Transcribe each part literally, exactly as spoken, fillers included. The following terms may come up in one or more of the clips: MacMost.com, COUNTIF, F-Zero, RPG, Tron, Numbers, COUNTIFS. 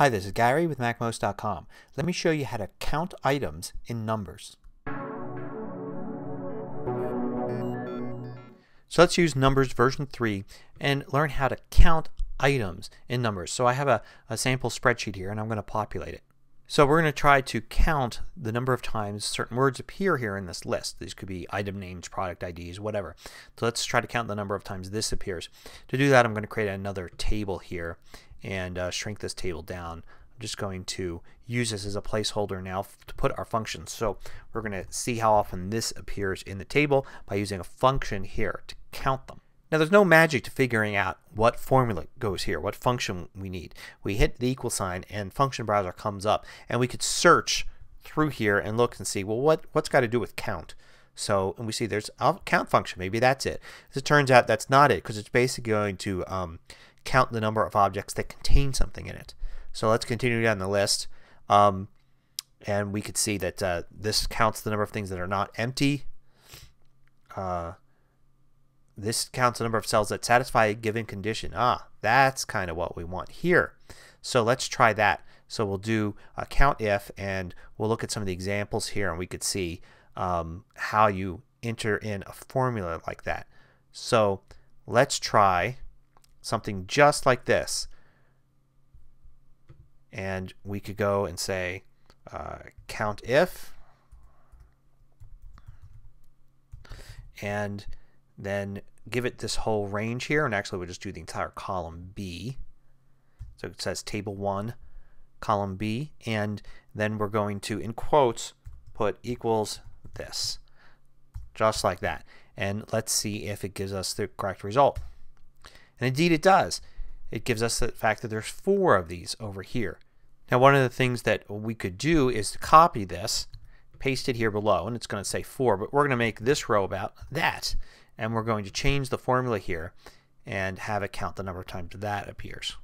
Hi, this is Gary with MacMost dot com. Let me show you how to count items in Numbers. So let's use Numbers version three and learn how to count items in Numbers. So I have a, a sample spreadsheet here and I'm going to populate it. So we're going to try to count the number of times certain words appear here in this list. These could be item names, product I Ds, whatever. So let's try to count the number of times this appears. To do that I'm going to create another table here and uh, shrink this table down. I'm just going to use this as a placeholder now to put our functions. So we're going to see how often this appears in the table by using a function here to count them. Now there's no magic to figuring out what formula goes here, what function we need. We hit the equal sign and function browser comes up and we could search through here and look and see, well, what, what's got to do with count? So, and we see there's a count function. Maybe that's it. As it turns out that's not it because it's basically going to um, count the number of objects that contain something in it. So let's continue down the list um, and we could see that uh, this counts the number of things that are not empty. Uh, this counts the number of cells that satisfy a given condition. Ah, that's kind of what we want here. So let's try that. So we'll do a COUNTIF and we'll look at some of the examples here and we could see um, how you enter in a formula like that. So let's try something just like this, and we could go and say uh, COUNTIF, and then give it this whole range here, and actually we'll just do the entire column B. So it says table one, column B, and then we're going to, in quotes, put equals this, just like that. And let's see if it gives us the correct result. And indeed it does. It gives us the fact that there's four of these over here. Now one of the things that we could do is to copy this, paste it here below, and it's going to say four, but we're going to make this row about that. And we're going to change the formula here and have it count the number of times that appears.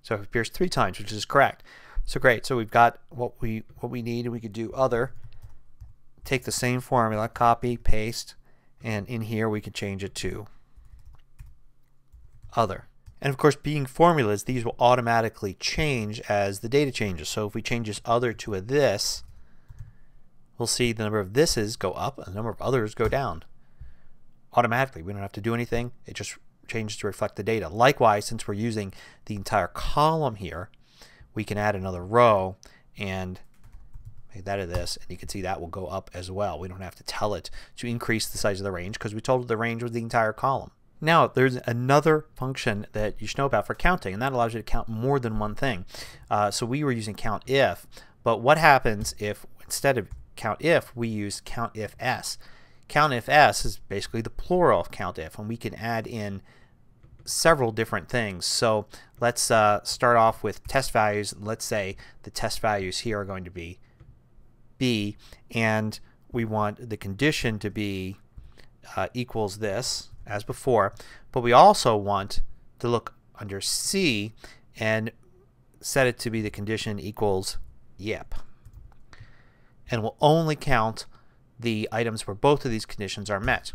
So it appears three times, which is correct. So great. So we've got what we what we need, and we could do other. Take the same formula, copy, paste, and in here we can change it to other. And of course, being formulas, these will automatically change as the data changes. So if we change this other to a this, we'll see the number of thises go up and the number of others go down automatically. We don't have to do anything. It just changes to reflect the data. Likewise, since we're using the entire column here, we can add another row and make that a this, and you can see that will go up as well. We don't have to tell it to increase the size of the range because we told it the range was the entire column. Now there's another function that you should know about for counting, and that allows you to count more than one thing. Uh, so we were using COUNTIF, but what happens if instead of COUNTIF we use COUNTIFS? COUNTIFS is basically the plural of COUNTIF, and we can add in several different things. So let's uh, start off with test values. Let's say the test values here are going to be B, and we want the condition to be uh, equals this as before, but we also want to look under C and set it to be the condition equals yep. And we'll only count the items where both of these conditions are met.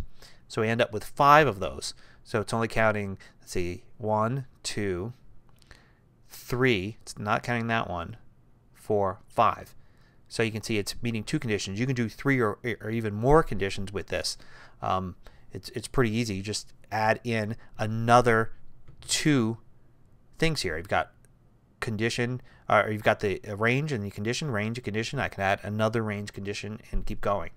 So we end up with five of those. So it's only counting, let's see, one, two, three, it's not counting that one, four, five. So you can see it's meeting two conditions. You can do three or, or even more conditions with this. Um, It's, it's pretty easy. You just add in another two things here. You've got condition, or you've got the range and the condition, range and condition. I can add another range condition and keep going.